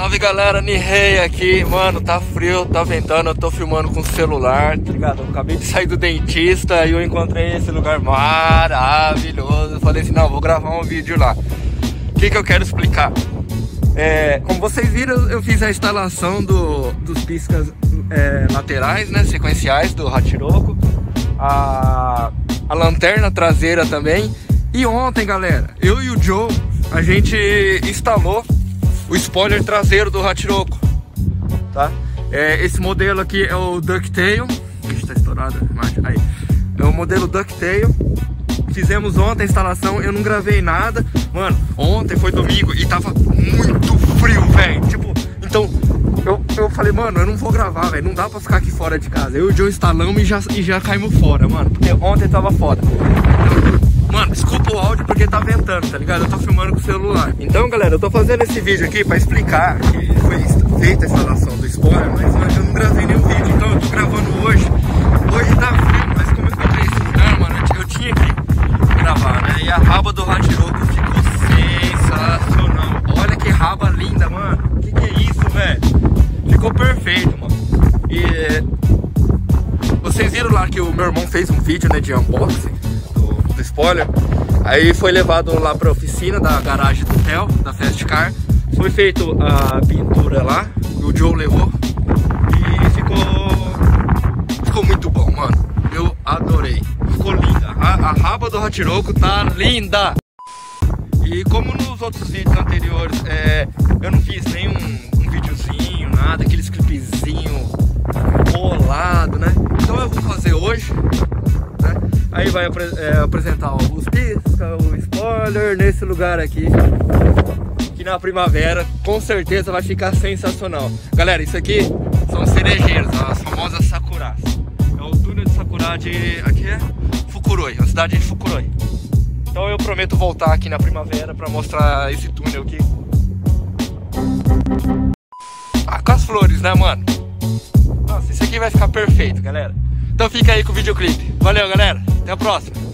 Salve galera, Nihei aqui, mano, tá frio, tá ventando, eu tô filmando com o celular, tá ligado? Eu acabei de sair do dentista e eu encontrei esse lugar maravilhoso, eu falei assim, não, vou gravar um vídeo lá. O que que eu quero explicar? Como vocês viram, eu fiz a instalação dos piscas laterais, né, sequenciais do Hachi-Roku, a lanterna traseira também, e ontem galera, eu e o Joe, a gente instalou o spoiler traseiro do Hachi-Roku, tá? Esse modelo aqui é o Ducktail. Ixi, tá estourado a imagem. Aí. É o modelo Ducktail. Fizemos ontem a instalação, eu não gravei nada. Mano, ontem foi domingo e tava muito frio, velho. Tipo, então eu falei, mano, eu não vou gravar, velho. Não dá pra ficar aqui fora de casa. Eu e o Joe instalamos e já caímos fora, mano. Porque ontem tava foda. Mano, desculpa o áudio porque tá ventando, tá ligado? Eu tô filmando com o celular. Então, galera, eu tô fazendo esse vídeo aqui pra explicar que foi feita a instalação do spoiler, mas eu não gravei nenhum vídeo, então eu tô gravando hoje. Hoje tá frio, mas como eu comprei esse lugar, mano, eu tinha que gravar, né? E a raba do Hachi-Roku ficou sensacional. Olha que raba linda, mano. Que é isso, velho? Ficou perfeito, mano. E vocês viram lá que o meu irmão fez um vídeo, né, de unboxing do spoiler, aí foi levado lá pra oficina da garagem do Theo, da Fast Car, foi feito a pintura lá, o Joe levou e ficou muito bom, mano, eu adorei, ficou linda, a raba do Hachi-Roku tá linda. E como nos outros vídeos anteriores, eu não fiz nenhum videozinho, nada, aqueles clipezinho bolado, né, então eu vou fazer hoje. Aí vai apresentar os piscas, o spoiler nesse lugar aqui, que na primavera com certeza vai ficar sensacional. Galera, isso aqui são cerejeiros, as famosas sakuras. É o túnel de sakura de... aqui é Fukuroi, a cidade de Fukuroi. Então eu prometo voltar aqui na primavera pra mostrar esse túnel aqui. Ah, com as flores, né, mano? Nossa, isso aqui vai ficar perfeito, galera. Então fica aí com o videoclipe. Valeu, galera. Até a próxima.